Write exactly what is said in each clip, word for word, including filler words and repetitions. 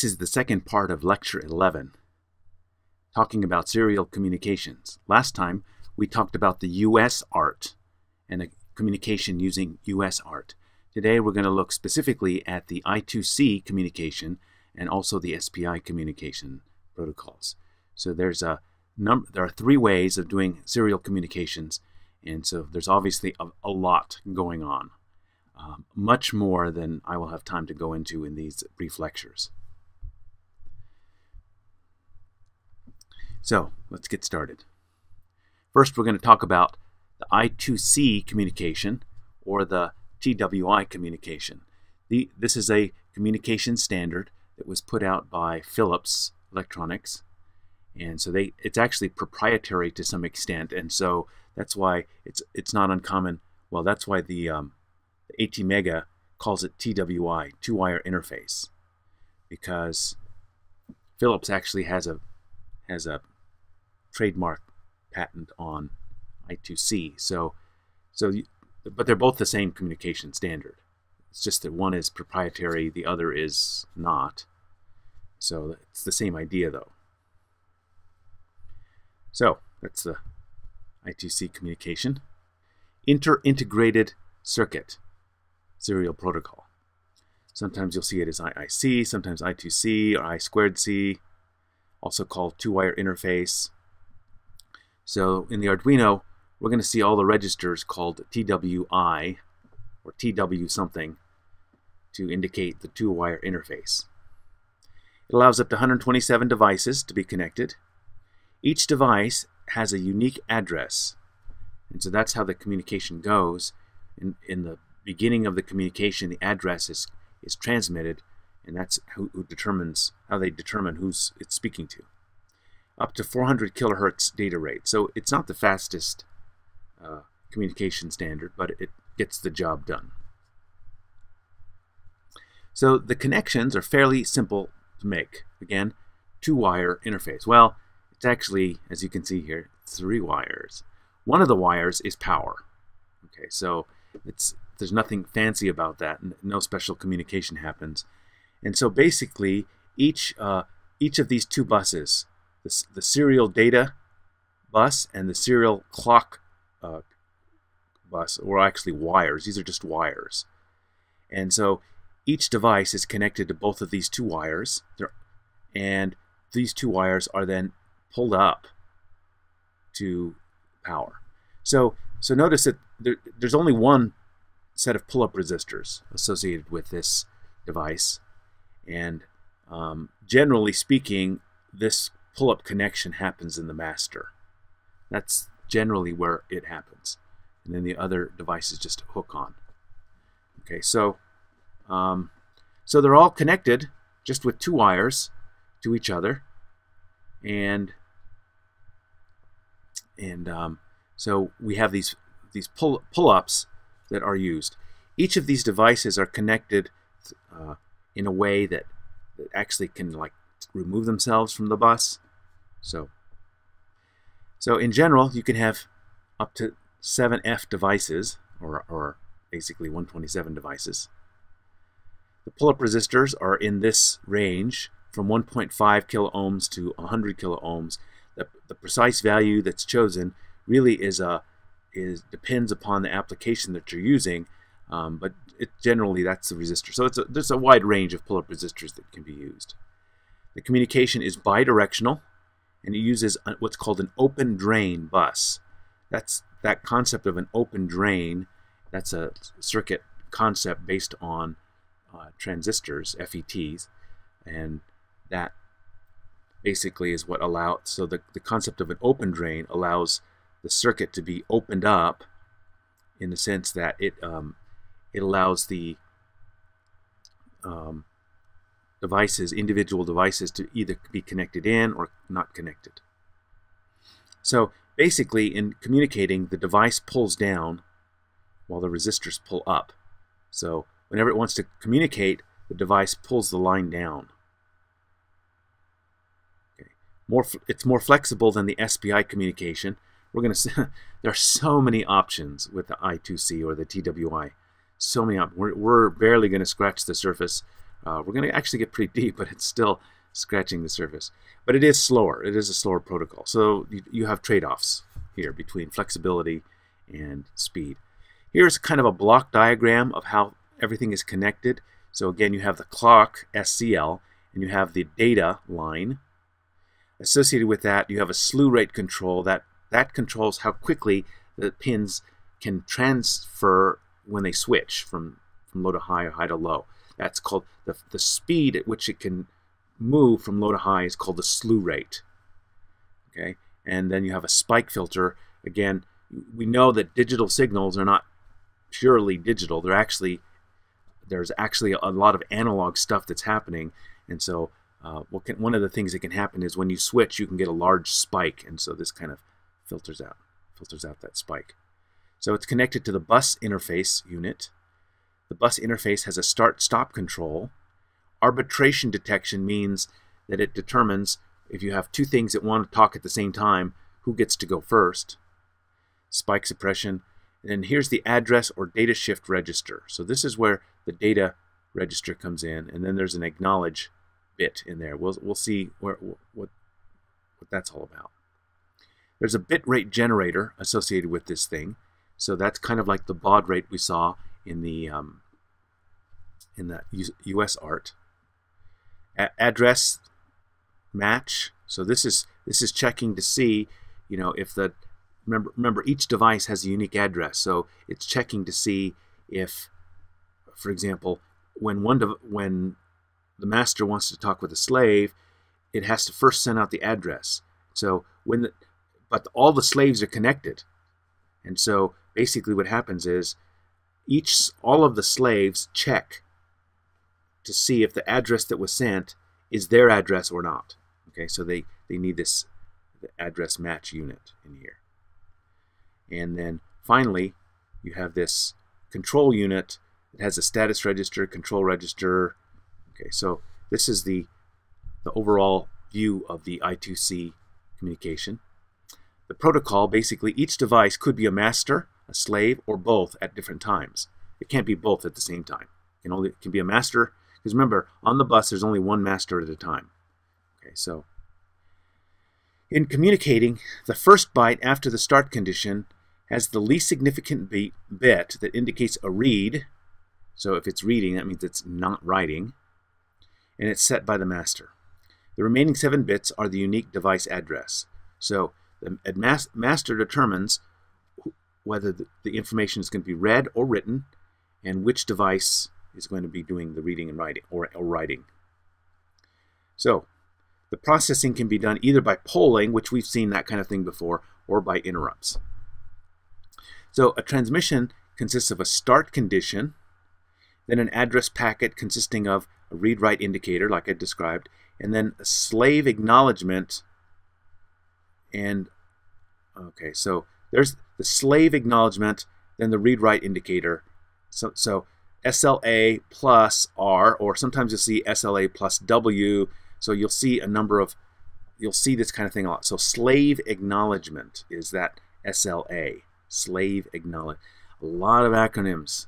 This is the second part of Lecture eleven, talking about serial communications. Last time, we talked about the U S A R T and a communication using U S A R T. Today, we're going to look specifically at the I two C communication and also the S P I communication protocols. So there's a num there are three ways of doing serial communications, and so there's obviously a, a lot going on, um, much more than I will have time to go into in these brief lectures. So let's get started. First, we're going to talk about the I two C communication, or the T W I communication. The, this is a communication standard that was put out by Philips Electronics, and so they it's actually proprietary to some extent, and so that's why it's it's not uncommon. Well, that's why the um, ATmega calls it T W I, two-wire interface, because Philips actually has a has a trademark patent on I two C. So, so you, but they're both the same communication standard. It's just that one is proprietary, the other is not. So it's the same idea, though. So that's the I two C communication. Inter-integrated circuit serial protocol. Sometimes you'll see it as I I C, sometimes I two C or I squared C, also called two-wire interface. So in the Arduino, we're going to see all the registers called T W I or T W something to indicate the two-wire interface. It allows up to one hundred twenty-seven devices to be connected. Each device has a unique address, and so that's how the communication goes. In, in the beginning of the communication, the address is, is transmitted, and that's who, who determines how they determine who's it's speaking to. Up to four hundred kilohertz data rate, so it's not the fastest uh, communication standard, but it gets the job done. So the connections are fairly simple to make. Again, two-wire interface. Well, it's actually, as you can see here, three wires. One of the wires is power. Okay, so it's there's nothing fancy about that. No special communication happens. And so basically, each uh, each of these two buses, the, the serial data bus and the serial clock uh, bus, were actually wires. These are just wires. And so each device is connected to both of these two wires, and these two wires are then pulled up to power. So, so notice that there, there's only one set of pull-up resistors associated with this device, and um, generally speaking, this pull-up connection happens in the master. That's generally where it happens, and then the other devices just hook on. Okay, so. Um, so they're all connected just with two wires to each other, and and um, so we have these these pull pull-ups that are used. Each of these devices are connected uh, in a way that, that actually can like remove themselves from the bus. So so in general, you can have up to seven F devices, or or basically one hundred twenty-seven devices. The pull-up resistors are in this range from one point five kilo ohms to one hundred kilo ohms. The, the precise value that's chosen really is a is depends upon the application that you're using, um, but it, generally that's the resistor. So it's a, there's a wide range of pull-up resistors that can be used. The communication is bidirectional, and it uses what's called an open drain bus. That's that concept of an open drain. That's a circuit concept based on Uh, transistors, F E Ts, and that basically is what allows, so the, the concept of an open drain allows the circuit to be opened up in the sense that it, um, it allows the um, devices, individual devices, to either be connected in or not connected. So basically, in communicating, the device pulls down while the resistors pull up. So whenever it wants to communicate, the device pulls the line down. Okay. More, it's more flexible than the S P I communication. We're going to there are so many options with the I two C or the T W I. So many options. We're, we're barely going to scratch the surface. Uh, we're going to actually get pretty deep, but it's still scratching the surface. But it is slower. It is a slower protocol. So you, you have trade-offs here between flexibility and speed. Here's kind of a block diagram of how everything is connected. So again, you have the clock, S C L, and you have the data line. Associated with that, you have a slew rate control. That, that controls how quickly the pins can transfer when they switch from, from low to high or high to low. That's called the, the speed at which it can move from low to high is called the slew rate. Okay, and then you have a spike filter. Again, we know that digital signals are not purely digital. They're actually there's actually a lot of analog stuff that's happening, and so uh, what can, one of the things that can happen is when you switch, you can get a large spike, and so this kind of filters out filters out that spike. So it's connected to the bus interface unit. The bus interface has a start-stop control. Arbitration detection means that it determines if you have two things that want to talk at the same time, who gets to go first. Spike suppression. And then here's the address or data shift register. So this is where the data register comes in, and then there's an acknowledge bit in there. We'll, we'll see where, what, what that's all about. There's a bit rate generator associated with this thing. So that's kind of like the baud rate we saw in the um, in the U S A R T. A address match. So this is this is checking to see, you know, if the remember remember each device has a unique address. So it's checking to see if, for example, when one when the master wants to talk with a slave, it has to first send out the address. So when the, but all the slaves are connected, and so basically what happens is each all of the slaves check to see if the address that was sent is their address or not. Okay, so they they need this the address match unit in here. And then finally, you have this control unit. It has a status register, control register. Okay, so this is the the overall view of the I two C communication. The protocol, basically each device could be a master, a slave, or both at different times. It can't be both at the same time. It, only, it can be a master, because remember, on the bus there's only one master at a time. Okay, so in communicating, the first byte after the start condition has the least significant bit that indicates a read. So if it's reading, that means it's not writing, and it's set by the master. The remaining seven bits are the unique device address. So the mas master determines whether the information is going to be read or written, and which device is going to be doing the reading and writing, or, or writing. So the processing can be done either by polling, which we've seen that kind of thing before, or by interrupts. So a transmission consists of a start condition, then an address packet consisting of a read-write indicator, like I described, and then a slave acknowledgement. And okay, so there's the slave acknowledgement, then the read-write indicator. So, so S L A plus R, or sometimes you'll see S L A plus W. So you'll see a number of, you'll see this kind of thing a lot. So slave acknowledgement is that S L A, slave acknowledge. A lot of acronyms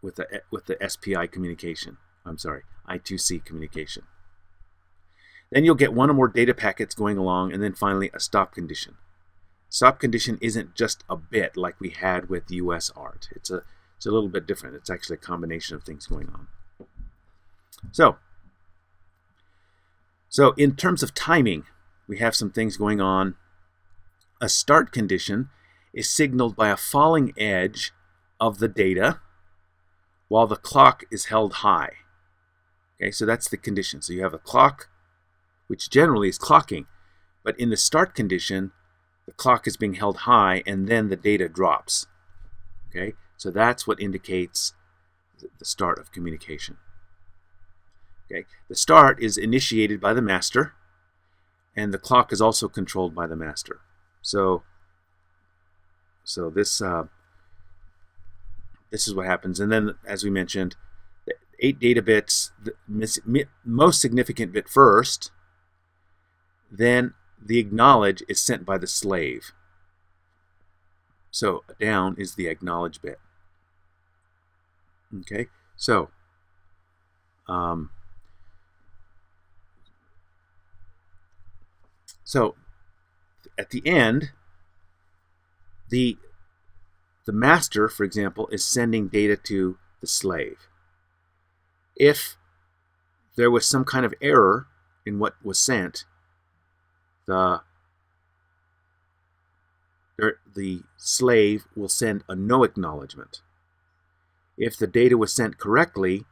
with the with the S P I communication. I'm sorry, I two C communication. Then you'll get one or more data packets going along, and then finally a stop condition. Stop condition isn't just a bit like we had with U S A R T. It's a It's a little bit different. It's actually a combination of things going on. So, so in terms of timing, we have some things going on. A start condition is signaled by a falling edge of the data while the clock is held high. Okay, so that's the condition. So you have a clock, which generally is clocking, but in the start condition, the clock is being held high and then the data drops. Okay? So that's what indicates the start of communication. Okay, the start is initiated by the master, and the clock is also controlled by the master. So, so this uh, this is what happens. And then, as we mentioned, the eight data bits, the most significant bit first. Then the acknowledge is sent by the slave. So down is the acknowledge bit. Okay, so um So at the end, the the master, for example, is sending data to the slave. If there was some kind of error in what was sent, the the slave will send a no acknowledgement. If the data was sent correctly,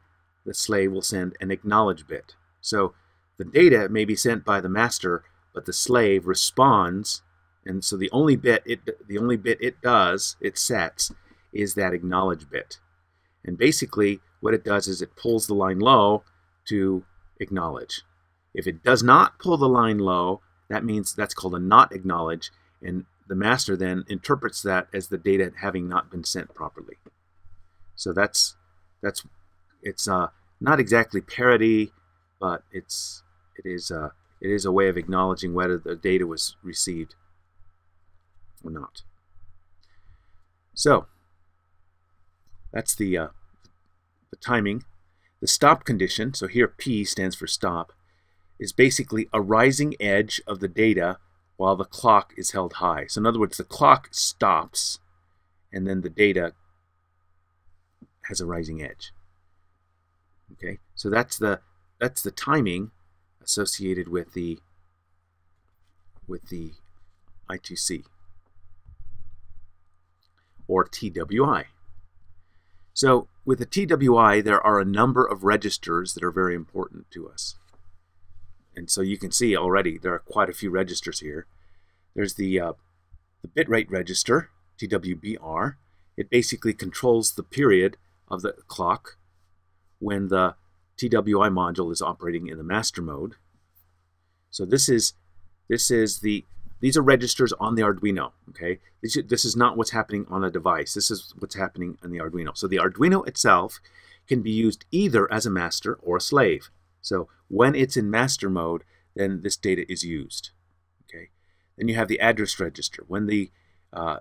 the slave will send an acknowledge bit. So the data may be sent by the master, but the slave responds, and so the only bit it the only bit it does, it sets, is that acknowledge bit. And basically what it does is it pulls the line low to acknowledge. If it does not pull the line low, that means that's called a not acknowledge, and the master then interprets that as the data having not been sent properly. So that's that's it's uh, not exactly parity, but it's it is uh, it is a way of acknowledging whether the data was received or not. So that's the uh, the timing. The stop condition, so here P stands for stop, is basically a rising edge of the data while the clock is held high. So in other words, the clock stops and then the data has a rising edge. Okay, so that's the that's the timing associated with the with the I two C or T W I. So with the T W I, there are a number of registers that are very important to us. And so you can see already there are quite a few registers here. There's the, uh, the bitrate register, T W B R. It basically controls the period of the clock when the T W I module is operating in the master mode. So this is this is the these are registers on the Arduino. Okay, this is, this is not what's happening on a device. This is what's happening on the Arduino. So the Arduino itself can be used either as a master or a slave. So when it's in master mode, then this data is used. Okay, then you have the address register. When the uh,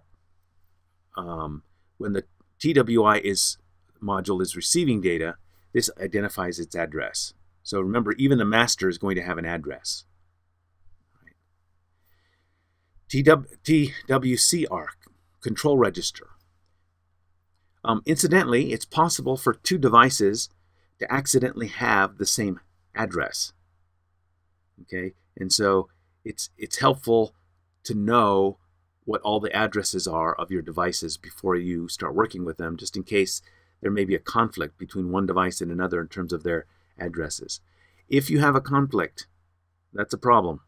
um, when the T W I is module is receiving data, this identifies its address. So remember, even the master is going to have an address. Right. T W C R, control register. Um, incidentally, it's possible for two devices to accidentally have the same address. Okay, and so it's it's helpful to know what all the addresses are of your devices before you start working with them, just in case there may be a conflict between one device and another in terms of their addresses. If you have a conflict, that's a problem.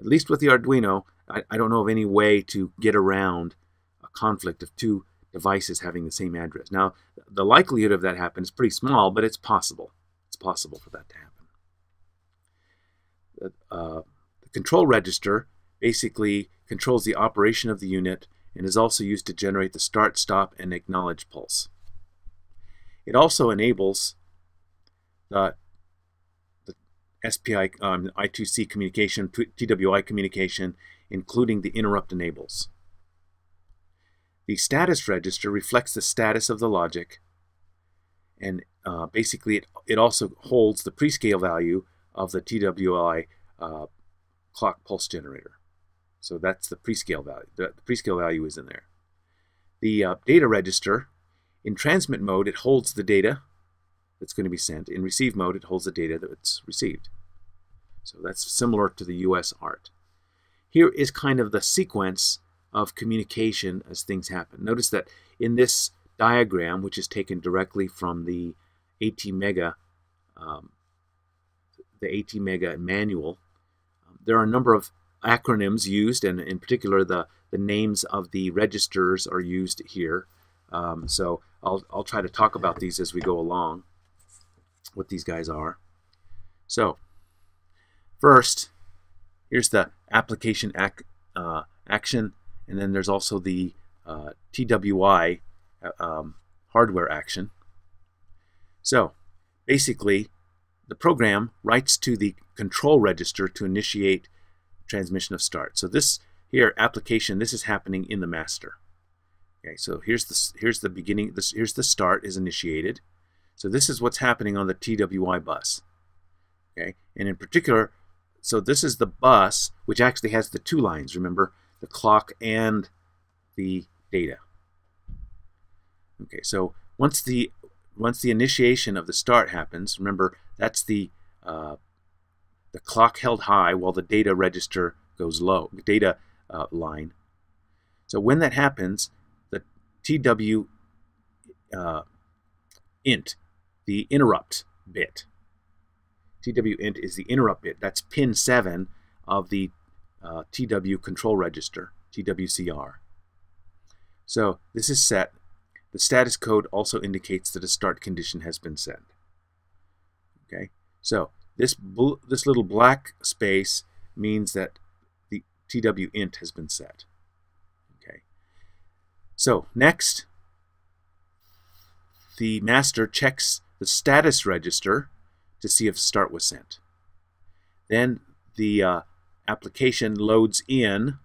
At least with the Arduino, I, I don't know of any way to get around a conflict of two devices having the same address. Now, the likelihood of that happening is pretty small, but it's possible. It's possible for that to happen. Uh, the control register basically controls the operation of the unit and is also used to generate the start, stop, and acknowledge pulse. It also enables the, the S P I, um, I two C communication, T W I communication, including the interrupt enables. The status register reflects the status of the logic, and uh, basically it, it also holds the prescale value of the T W I uh, clock pulse generator. So that's the prescale value. The, the prescale value is in there. The uh, data register, in transmit mode, it holds the data that's going to be sent. In receive mode, it holds the data that's received. So that's similar to the U S A R T. Here is kind of the sequence of communication as things happen. Notice that in this diagram, which is taken directly from the ATmega, um, the ATmega manual, there are a number of acronyms used, and in particular, the the names of the registers are used here. Um, so I'll, I'll try to talk about these as we go along, what these guys are. So first, here's the application ac uh, action, and then there's also the uh, T W I uh, um, hardware action. So basically, the program writes to the control register to initiate transmission of start. So this here application, this is happening in the master. Okay, so here's the here's the beginning. This here's the start is initiated. So this is what's happening on the T W I bus. Okay, and in particular, So this is the bus, which actually has the two lines, remember, the clock and the data. Okay, so once the once the initiation of the start happens, remember, that's the uh, the clock held high while the data register goes low, the data uh, line. So when that happens, the T W uh, int, the interrupt bit, T W int is the interrupt bit. That's pin seven of the uh, T W control register, T W C R. So this is set. The status code also indicates that a start condition has been set. Okay, so this bl this little black space means that the T W int has been set. Okay, so next, the master checks the status register to see if start was sent. Then the uh, application loads in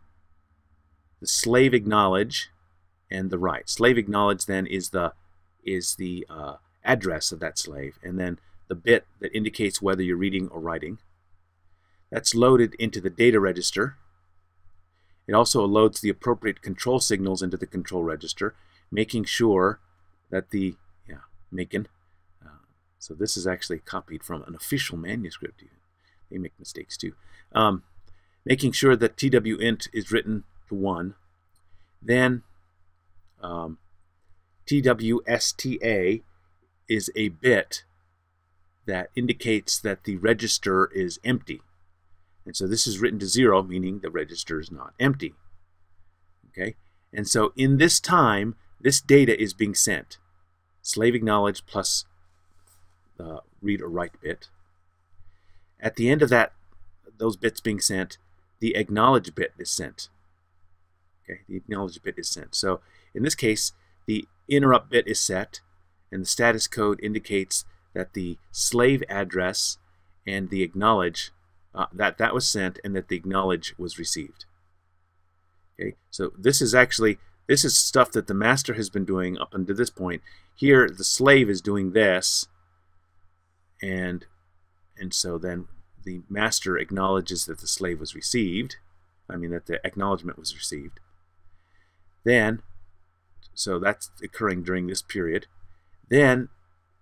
the slave acknowledge and the write. Slave acknowledge then is the is the uh, address of that slave, and then the bit that indicates whether you're reading or writing. That's loaded into the data register. It also loads the appropriate control signals into the control register, making sure that the yeah making So this is actually copied from an official manuscript. They make mistakes too. Um, making sure that T W int is written to one. Then um, T W S T A is a bit that indicates that the register is empty. And so this is written to zero, meaning the register is not empty. Okay. And so in this time, this data is being sent. Slave acknowledge plus Uh, read or write bit. At the end of that, those bits being sent, the acknowledge bit is sent. Okay, the acknowledge bit is sent. So in this case, the interrupt bit is set, and the status code indicates that the slave address and the acknowledge uh, that that was sent, and that the acknowledge was received. Okay, so this is actually this is stuff that the master has been doing up until this point. Here, the slave is doing this. And and so then the master acknowledges that the slave was received. I mean that the acknowledgement was received. Then, so that's occurring during this period. Then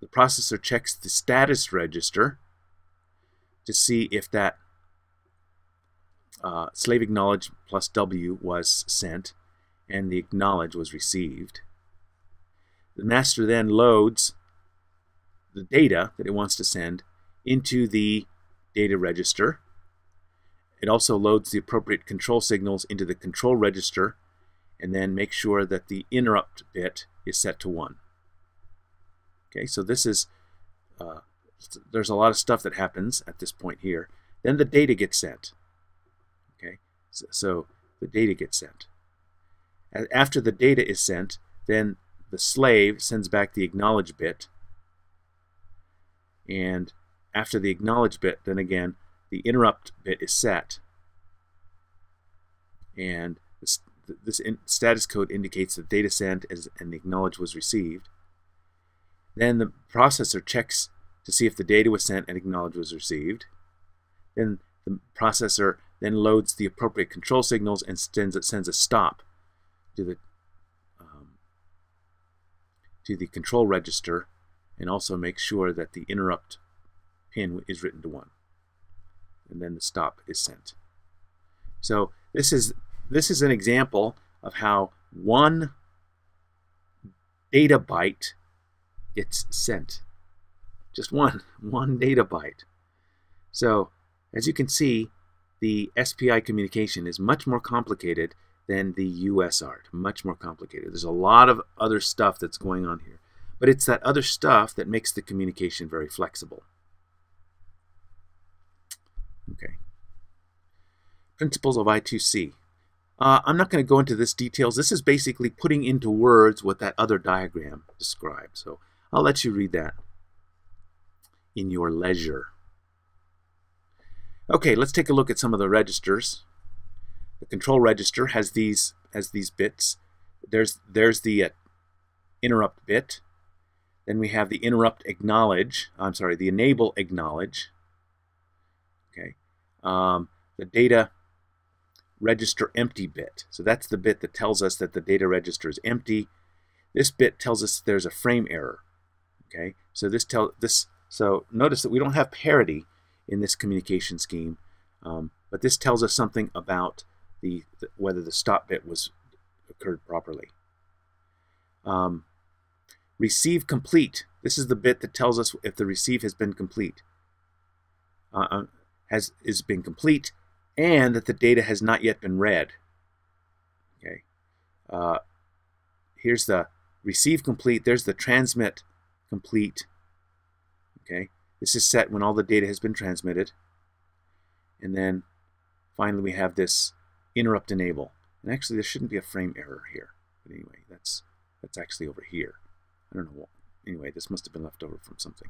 the processor checks the status register to see if that uh, slave acknowledge plus W was sent and the acknowledge was received. The master then loads the data that it wants to send into the data register. It also loads the appropriate control signals into the control register and then makes sure that the interrupt bit is set to one. Okay, so this is, uh, there's a lot of stuff that happens at this point here. Then the data gets sent. Okay, so, so the data gets sent. After the data is sent, then the slave sends back the acknowledge bit. And after the acknowledge bit, then again, the interrupt bit is set. And this, this in, status code indicates that data sent is, and the acknowledge was received. Then the processor checks to see if the data was sent and acknowledge was received. Then the processor then loads the appropriate control signals and sends, sends a stop to the, um, to the control register, and also make sure that the interrupt pin is written to one, and then the stop is sent. So this is this is an example of how one data byte gets sent. Just one one data byte. So as you can see, the S P I communication is much more complicated than the U S A R T. Much more complicated. There's a lot of other stuff that's going on here. But it's that other stuff that makes the communication very flexible. Okay. Principles of I two C. Uh, I'm not going to go into this details. This is basically putting into words what that other diagram described. So I'll let you read that in your leisure. Okay, let's take a look at some of the registers. The control register has these has these bits. There's there's the uh, interrupt bit. Then we have the interrupt acknowledge, I'm sorry, the enable acknowledge. Okay, um, the data register empty bit. So that's the bit that tells us that the data register is empty. This bit tells us there's a frame error. Okay, so this tell this. So notice that we don't have parity in this communication scheme, um, but this tells us something about the, the whether the stop bit was occurred properly. Um, receive complete. This is the bit that tells us if the receive has been complete, uh, has is been complete, and that the data has not yet been read. Okay, uh, here's the receive complete. There's the transmit complete. Okay, this is set when all the data has been transmitted, and then finally we have this interrupt enable. And actually, there shouldn't be a frame error here. But anyway, that's that's actually over here. I don't know what. Anyway, this must have been left over from something.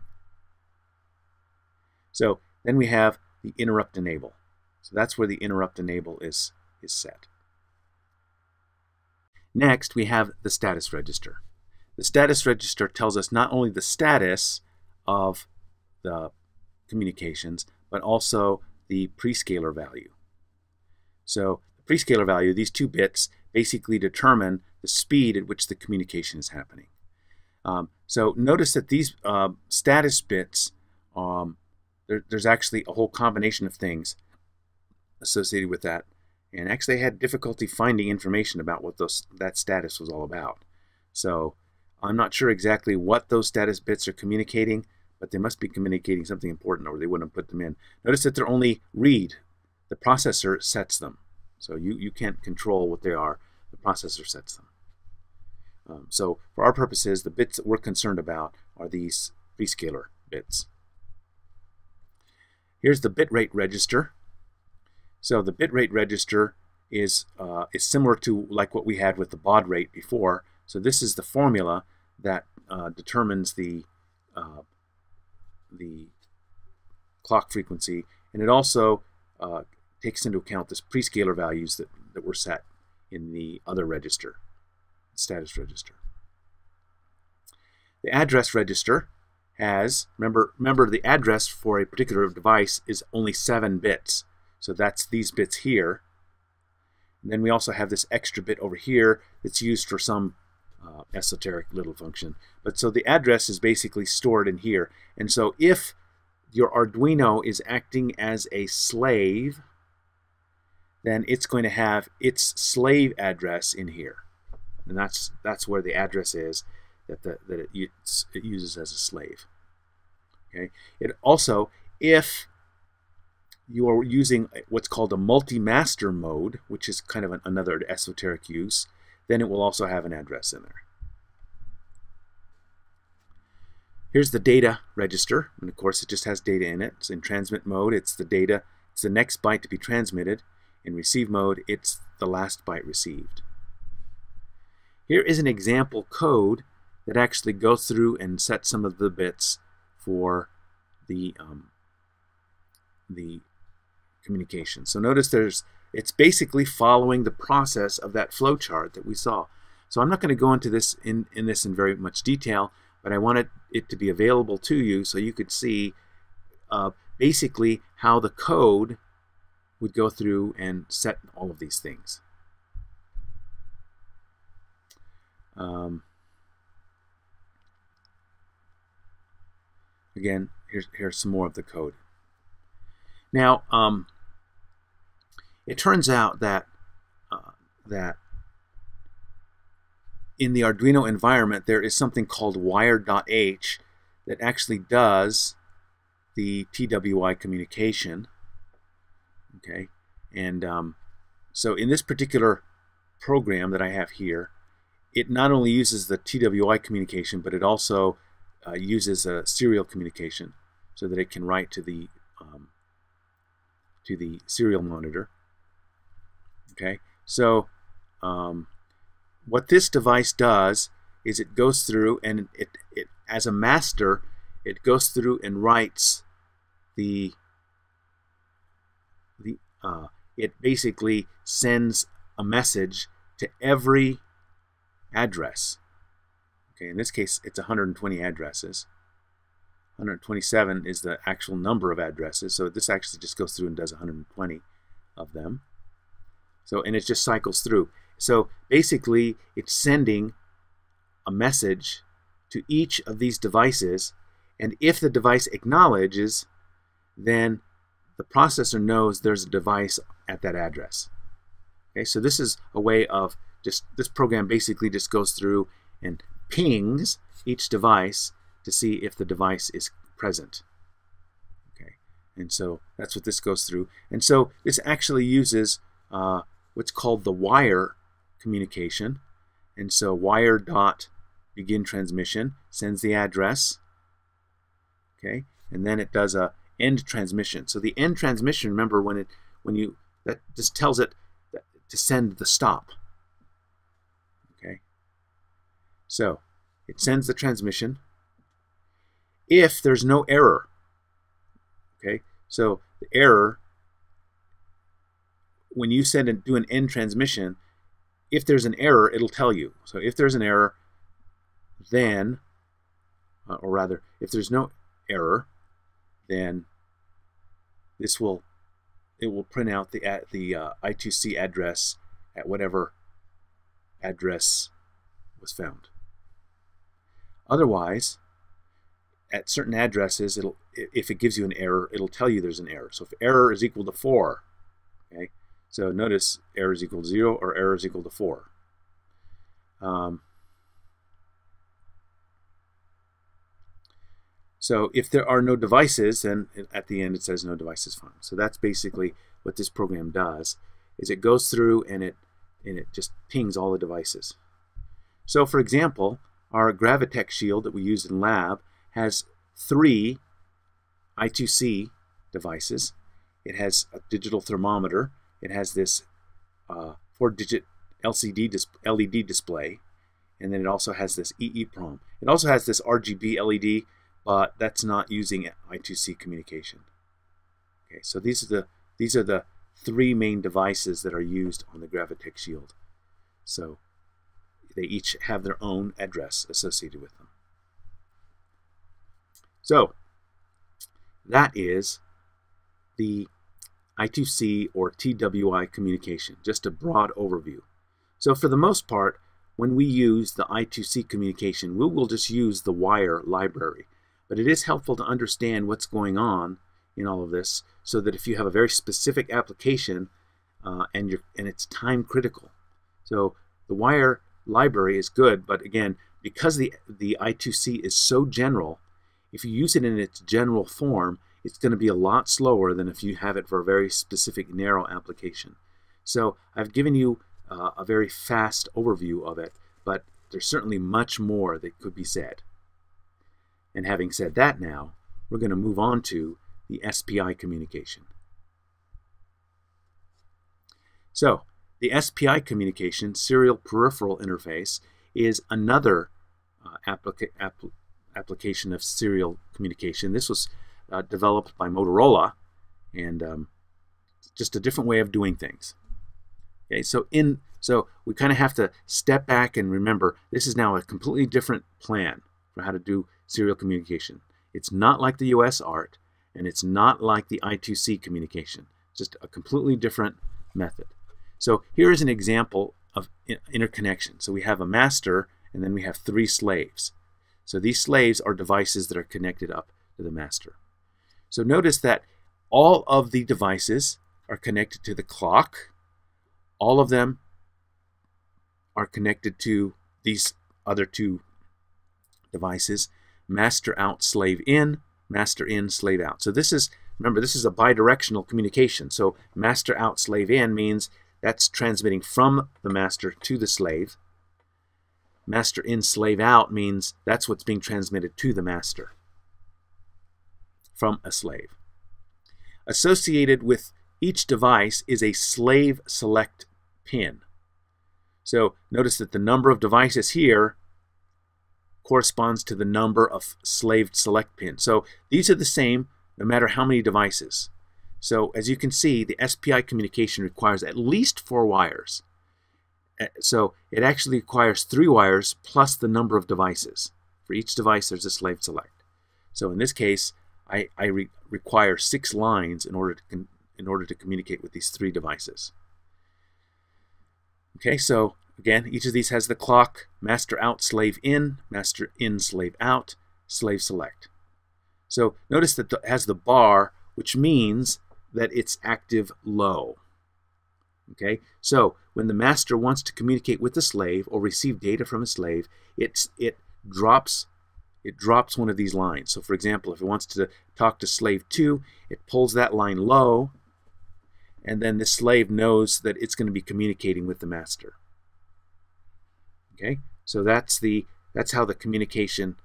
So then we have the interrupt enable. So that's where the interrupt enable is is set. Next, we have the status register. The status register tells us not only the status of the communications, but also the prescaler value. So the prescaler value, these two bits, basically determine the speed at which the communication is happening. Um, so notice that these uh, status bits, um, there, there's actually a whole combination of things associated with that, and actually I had difficulty finding information about what those that status was all about. So I'm not sure exactly what those status bits are communicating, but they must be communicating something important or they wouldn't have put them in. Notice that they're only read. The processor sets them. So you, you can't control what they are. The processor sets them. Um, so for our purposes, the bits that we're concerned about are these prescaler bits. Here's the bitrate register. So the bitrate register is, uh, is similar to like what we had with the baud rate before. So this is the formula that uh, determines the uh, the clock frequency, and it also uh, takes into account this prescaler values that, that were set in the other register, status register. The address register has, remember, remember the address for a particular device is only seven bits, so that's these bits here. And then we also have this extra bit over here that's used for some Uh, esoteric little function. But so the address is basically stored in here, and so if your Arduino is acting as a slave, then it's going to have its slave address in here, and that's that's where the address is that the, that it, use, it uses as a slave. Okay. It also, if you are using what's called a multi-master mode, which is kind of an, another esoteric use, then it will also have an address in there. Here's the data register, and of course it just has data in it. It's in transmit mode, it's the data, it's the next byte to be transmitted. In receive mode, it's the last byte received. Here is an example code that actually goes through and sets some of the bits for the, um, the communication. So notice there's It's basically following the process of that flowchart that we saw. So I'm not going to go into this in, in this in very much detail, but I wanted it to be available to you so you could see uh, basically how the code would go through and set all of these things. Um, again, here's, here's some more of the code. Now, um, it turns out that uh, that in the Arduino environment there is something called Wire dot H that actually does the T W I communication. Okay, and um, so in this particular program that I have here, it not only uses the T W I communication, but it also uh, uses a serial communication so that it can write to the um, to the serial monitor. Okay, so um, what this device does is it goes through and it, it as a master, it goes through and writes the the uh, it basically sends a message to every address. Okay, in this case, it's one hundred twenty addresses, one hundred twenty-seven is the actual number of addresses, so this actually just goes through and does one hundred twenty of them. So, and it just cycles through. So basically it's sending a message to each of these devices, and if the device acknowledges, then the processor knows there's a device at that address. Okay, so this is a way of just, this program basically just goes through and pings each device to see if the device is present. Okay, and so that's what this goes through. And so this actually uses uh, what's called the wire communication. And so wire dot begin transmission sends the address. Okay, and then it does a end transmission. So the end transmission, remember, when it when you that just tells it that to send the stop. Okay, so it sends the transmission if there's no error. Okay, so the error, when you send and do an end transmission, if there's an error, it'll tell you. So if there's an error, then uh, or rather if there's no error, then this will it will print out the at the uh, I two C address at whatever address was found. Otherwise, at certain addresses, it'll if it gives you an error, it'll tell you there's an error. So if error is equal to four, okay, so notice error is equal to zero or error is equal to four. Um, So if there are no devices, then at the end it says no devices found. So that's basically what this program does, is it goes through and it and it just pings all the devices. So for example, our Gravitech shield that we used in lab has three I two C devices. It has a digital thermometer. It has this uh, four-digit L C D dis L E D display, and then it also has this E E PROM. It also has this R G B L E D. But uh, that's not using I two C communication. Okay, so these are the these are the three main devices that are used on the Gravitech shield. So they each have their own address associated with them. So that is the I two C or T W I communication, just a broad overview. So for the most part, when we use the I two C communication, we will just use the wire library. But it is helpful to understand what's going on in all of this, so that if you have a very specific application uh, and you're, and it's time critical. So the wire library is good, but again, because the, the I two C is so general, if you use it in its general form, it's going to be a lot slower than if you have it for a very specific narrow application. So I've given you uh, a very fast overview of it, but there's certainly much more that could be said. And having said that, now we're going to move on to the S P I communication. So the S P I communication, serial peripheral interface, is another uh, applica apl application of serial communication. This was uh, developed by Motorola, and um, just a different way of doing things. Okay, so in so we kind of have to step back and remember this is now a completely different plan for how to do serial communication. It's not like the U S A R T, and it's not like the I two C communication. It's just a completely different method. So here is an example of interconnection. So we have a master, and then we have three slaves. So these slaves are devices that are connected up to the master. So notice that all of the devices are connected to the clock. All of them are connected to these other two devices. Master out, slave in, master in, slave out. So this is, remember, this is a bidirectional communication. So master out, slave in means that's transmitting from the master to the slave. Master in, slave out means that's what's being transmitted to the master from a slave. Associated with each device is a slave select pin. So notice that the number of devices here corresponds to the number of slave select pins. So these are the same no matter how many devices. So as you can see, the S P I communication requires at least four wires. So it actually requires three wires plus the number of devices. For each device, there's a slave select. So in this case, I, I re require six lines in order to in order to communicate with these three devices. Okay, so again, each of these has the clock, master out, slave in, master in, slave out, slave select. So notice that it has the bar, which means that it's active low. Okay, so when the master wants to communicate with the slave or receive data from a slave, it's, it drops it drops one of these lines. So for example, if it wants to talk to slave two, it pulls that line low, and then the slave knows that it's going to be communicating with the master. Okay, so that's the that's how the communication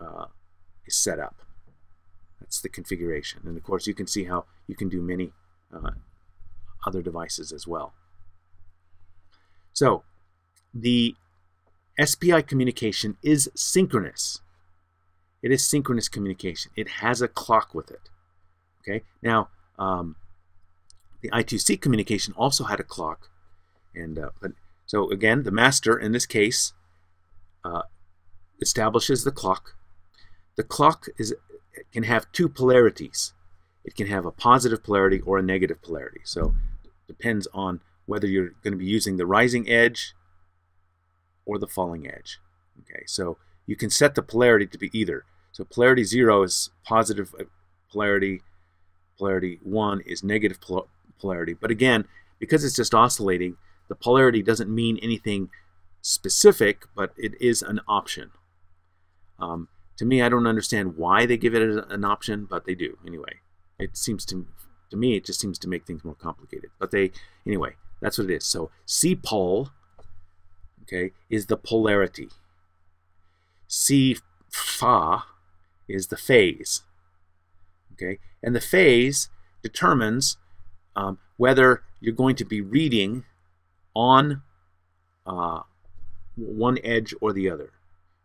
uh, is set up. That's the configuration, and of course you can see how you can do many uh, other devices as well. So the S P I communication is synchronous. It is synchronous communication. It has a clock with it. Okay. Now um, the I two C communication also had a clock, and uh, so again, the master in this case uh, establishes the clock. The clock is it can have two polarities. It can have a positive polarity or a negative polarity. So it depends on whether you're going to be using the rising edge or the falling edge. Okay, so you can set the polarity to be either. So polarity zero is positive polarity, polarity one is negative pol polarity. But again, because it's just oscillating, the polarity doesn't mean anything specific, but it is an option. Um, to me, I don't understand why they give it an option, but they do anyway. It seems to, to me, it just seems to make things more complicated. But they, anyway, that's what it is. So C P O L, okay, is the polarity. C P H A is the phase. Okay, and the phase determines um, whether you're going to be reading on uh, one edge or the other.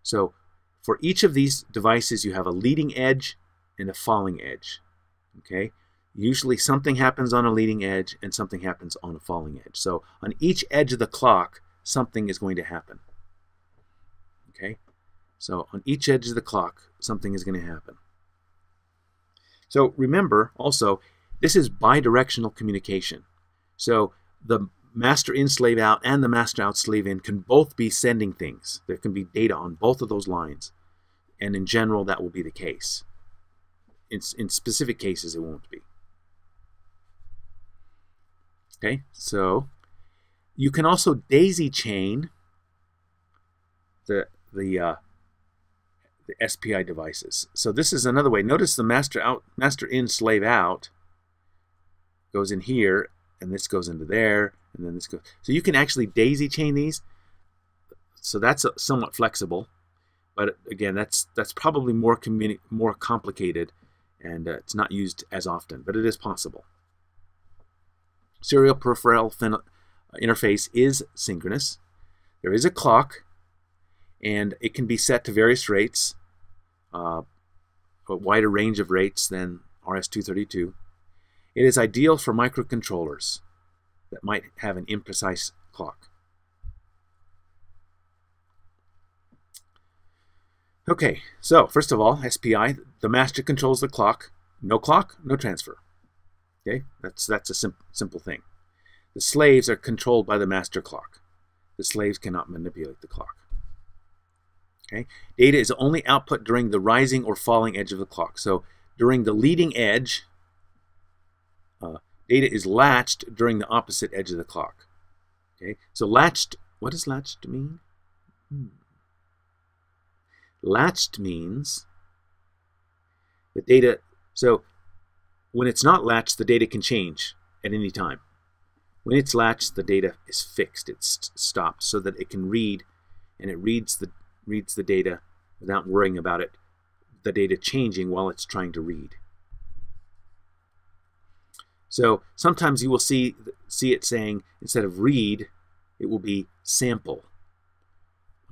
So for each of these devices, you have a leading edge and a falling edge. Okay, usually something happens on a leading edge and something happens on a falling edge. So on each edge of the clock, something is going to happen. Okay, so on each edge of the clock, something is going to happen. So remember also, this is bidirectional communication. So the master in slave out and the master out slave in can both be sending things. There can be data on both of those lines, and in general that will be the case. In, in specific cases, it won't be. Okay, so you can also daisy chain the the uh, the S P I devices. So this is another way. Notice the master out, master in, slave out goes in here, and this goes into there, and then this goes. So you can actually daisy chain these. So that's uh, somewhat flexible, but again, that's that's probably more communi more complicated. And uh, it's not used as often, but it is possible. Serial peripheral interface is synchronous. There is a clock, and it can be set to various rates, uh, a wider range of rates than R S two thirty-two. It is ideal for microcontrollers that might have an imprecise clock. Okay, so first of all, S P I, the master controls the clock. No clock, no transfer. Okay, that's that's a sim simple thing. The slaves are controlled by the master clock. The slaves cannot manipulate the clock. Okay, data is only output during the rising or falling edge of the clock. So during the leading edge, uh, data is latched during the opposite edge of the clock. Okay, so latched. What does latched mean? Hmm. Latched means the data, so when it's not latched, the data can change at any time. When it's latched, the data is fixed, it's stopped, so that it can read, and it reads the, reads the data without worrying about it, the data changing while it's trying to read. So sometimes you will see, see it saying, instead of read, it will be sample.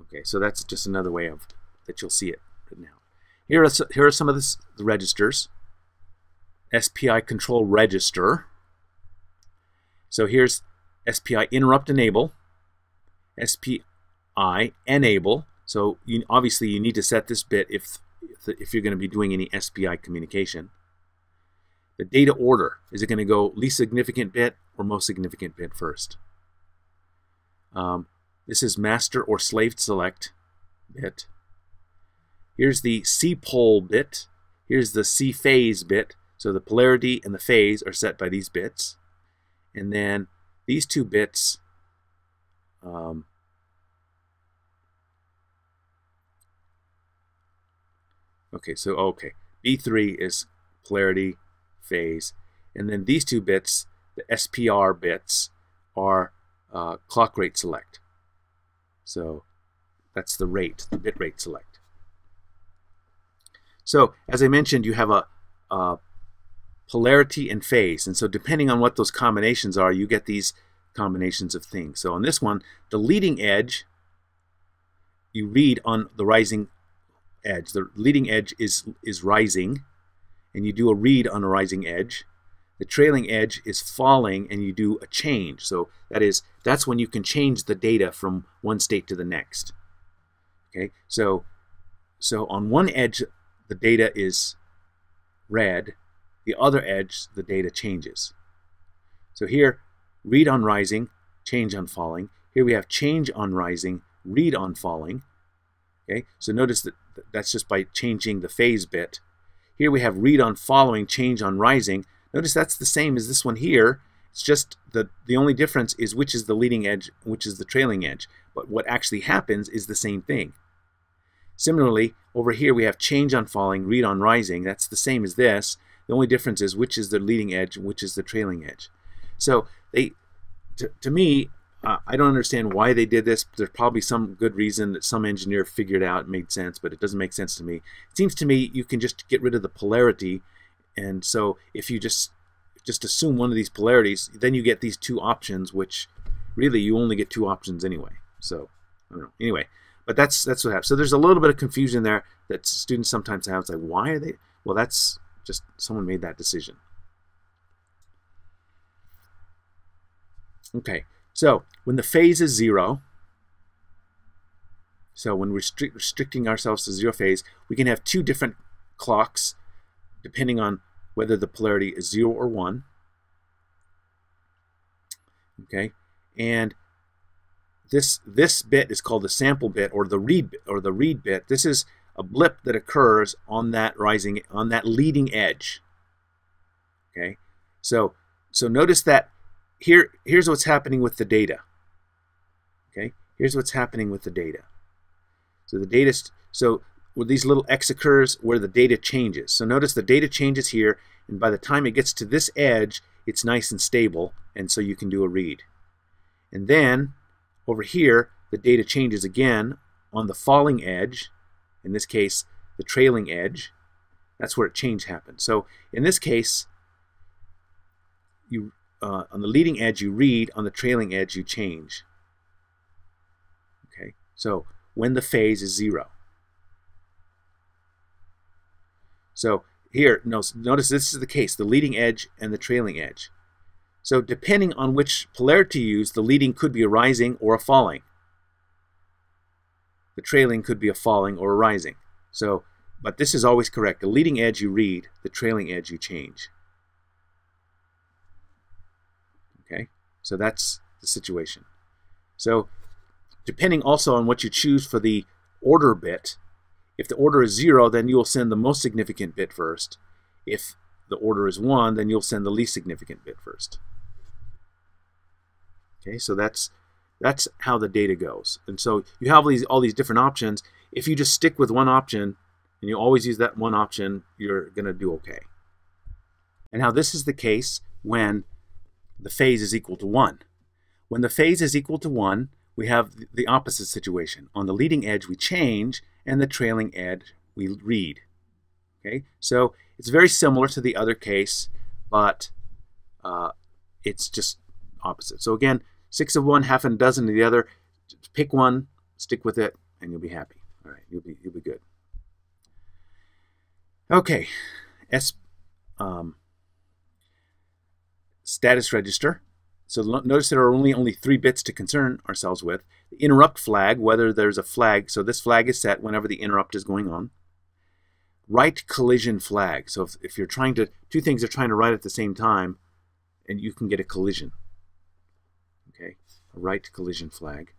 Okay, so that's just another way of that you'll see it right now. Here are, here are some of this, the registers. S P I control register. So here's S P I interrupt enable, S P I enable. So you, obviously you need to set this bit if if you're going to be doing any S P I communication. The data order, is it going to go least significant bit or most significant bit first? Um, this is master or slave select bit. Here's the C P O L bit. Here's the C phase bit. So the polarity and the phase are set by these bits. And then these two bits um, okay, so okay, B three is polarity, phase, and then these two bits, the S P R bits, are uh, clock rate select. So that's the rate, the bit rate select. So as I mentioned, you have a, a polarity and phase, and so depending on what those combinations are, you get these combinations of things. So on this one, the leading edge you read on the rising edge. The leading edge is is rising, and you do a read on a rising edge. The trailing edge is falling, and you do a change. So that is, that's when you can change the data from one state to the next. Okay, so so on one edge the data is red, the other edge the data changes. So here, read on rising, change on falling. Here we have change on rising, read on falling. Okay, so notice that that's just by changing the phase bit. Here we have read on following, change on rising. Notice that's the same as this one here. It's just the, the only difference is which is the leading edge, which is the trailing edge. But what actually happens is the same thing. Similarly, over here we have change on falling, read on rising. That's the same as this. The only difference is which is the leading edge, which is the trailing edge. So they, to, to me, Uh, I don't understand why they did this. There's probably some good reason that some engineer figured out and made sense, but it doesn't make sense to me. It seems to me you can just get rid of the polarity, and so if you just just assume one of these polarities, then you get these two options, which really you only get two options anyway. So I don't know. Anyway, but that's that's what happens. So there's a little bit of confusion there that students sometimes have. It's like, why are they? Well, that's just someone made that decision. Okay. So when the phase is zero, so when we're restric restricting ourselves to zero phase, we can have two different clocks depending on whether the polarity is zero or one. Okay, and this this bit is called the sample bit or the read or the read bit. This is a blip that occurs on that rising on that leading edge. Okay, so so notice that. Here, here's what's happening with the data. Okay, here's what's happening with the data. So the data, so where these little X occurs where the data changes. So notice the data changes here, and by the time it gets to this edge, it's nice and stable, and so you can do a read. And then over here, the data changes again on the falling edge. In this case, the trailing edge. That's where a change happens. So in this case, you. Uh, on the leading edge you read, on the trailing edge you change. Okay, so when the phase is zero. So here, no, notice this is the case, the leading edge and the trailing edge. So depending on which polarity you use, the leading could be a rising or a falling. The trailing could be a falling or a rising. So, but this is always correct. The leading edge you read, the trailing edge you change. Okay, so that's the situation. So depending also on what you choose for the order bit, if the order is zero, then you'll send the most significant bit first. If the order is one, then you'll send the least significant bit first. Okay, so that's that's how the data goes. And so you have all these all these different options. If you just stick with one option and you always use that one option, you're gonna do okay. And now this is the case when the phase is equal to one. When the phase is equal to one, we have the opposite situation. On the leading edge we change, and the trailing edge we read. Okay, so it's very similar to the other case, but uh, it's just opposite. So again, six of one, half a dozen of the other. Just pick one, stick with it, and you'll be happy. All right, you'll be you'll be good. Okay, S. Um, status register. So notice there are only only three bits to concern ourselves with. The interrupt flag, whether there's a flag, so this flag is set whenever the interrupt is going on. right collision flag. So if, if you're trying to, two things are trying to write at the same time, and you can get a collision. Okay, a right collision flag.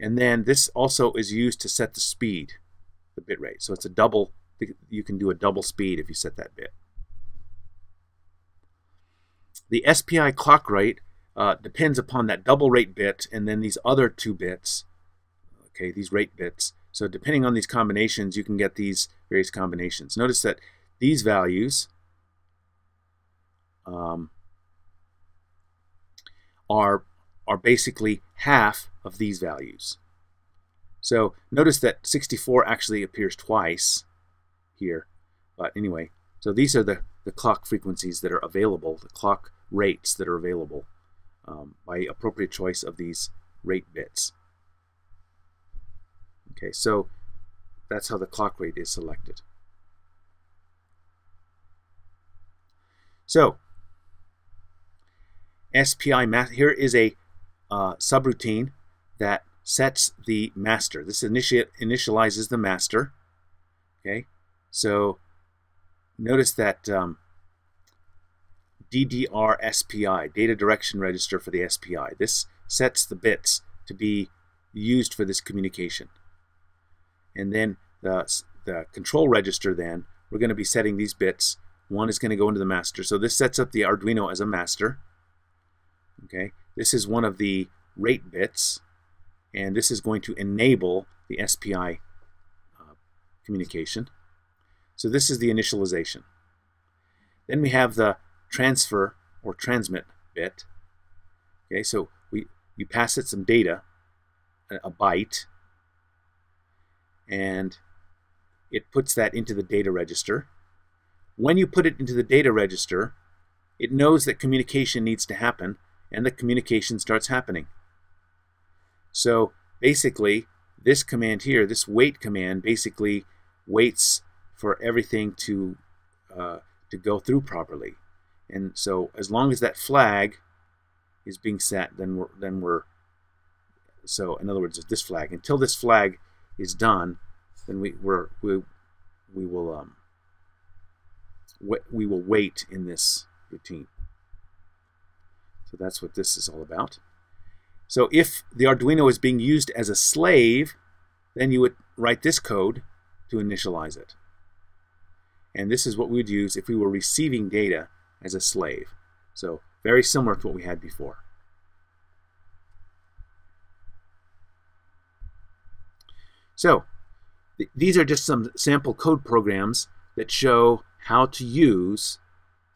And then this also is used to set the speed, the bit rate. So it's a double, you can do a double speed if you set that bit. The S P I clock rate uh, depends upon that double rate bit and then these other two bits, okay, these rate bits. So depending on these combinations, you can get these various combinations. Notice that these values um, are, are basically half of these values. So notice that sixty-four actually appears twice here, but anyway, so these are the, the clock frequencies that are available, the clock rates that are available um, by appropriate choice of these rate bits. Okay, so that's how the clock rate is selected. So, S P I math, here is a uh, subroutine that sets the master. This initi initializes the master. Okay, so notice that um, D D R S P I, data direction register for the S P I. This sets the bits to be used for this communication. And then the, the control register, then, we're going to be setting these bits. One is going to go into the master. So this sets up the Arduino as a master. Okay, this is one of the rate bits, and this is going to enable the S P I uh, communication. So this is the initialization. Then we have the transfer or transmit bit. Okay, so we, you pass it some data, a, a byte, and it puts that into the data register. When you put it into the data register, it knows that communication needs to happen, and the communication starts happening. So basically, this command here, this wait command, basically waits for everything to uh, to go through properly. And so as long as that flag is being set, then we're, then we're so in other words, this flag, until this flag is done, then we we're, we we will um we will wait in this routine. So that's what this is all about. So if the Arduino is being used as a slave, then you would write this code to initialize it. And this is what we would use if we were receiving data as a slave. So very similar to what we had before. So th these are just some sample code programs that show how to use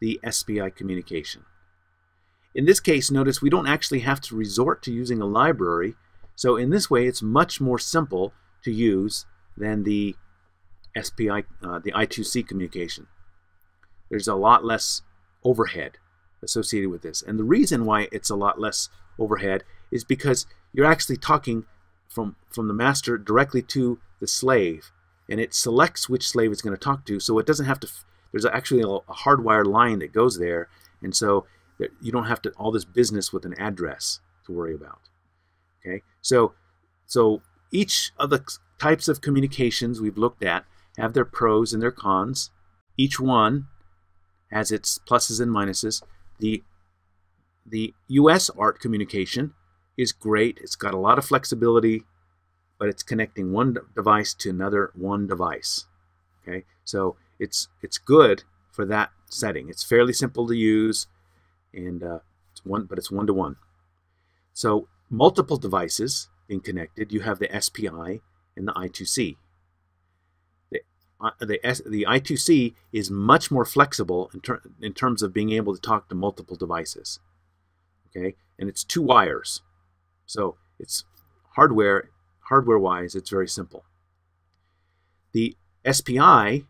the S P I communication. In this case, notice we don't actually have to resort to using a library. So in this way, it's much more simple to use than the S P I, uh, the I two C communication. There's a lot less overhead associated with this. And the reason why it's a lot less overhead is because you're actually talking from, from the master directly to the slave, and it selects which slave it's going to talk to, so it doesn't have to, there's actually a, a hardwired line that goes there, and so that you don't have to all this business with an address to worry about. Okay, so, so each of the types of communications we've looked at have their pros and their cons. Each one has its pluses and minuses. The, the U S A R T communication is great. It's got a lot of flexibility, but it's connecting one device to another one device. Okay, so it's it's good for that setting. It's fairly simple to use, and uh, it's one, but it's one to one. So multiple devices being connected, you have the S P I and the I two C. The uh, the, S, the I two C is much more flexible in, ter in terms of being able to talk to multiple devices. Okay, and it's two wires, so it's hardware. Hardware-wise, it's very simple. The S P I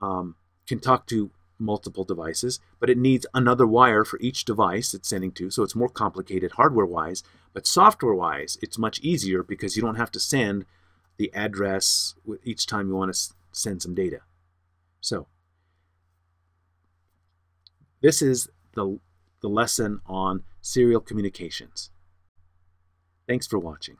um, can talk to multiple devices, but it needs another wire for each device it's sending to, so it's more complicated hardware-wise, but software-wise, it's much easier because you don't have to send the address each time you want to send some data. So, this is the, the lesson on serial communications. Thanks for watching.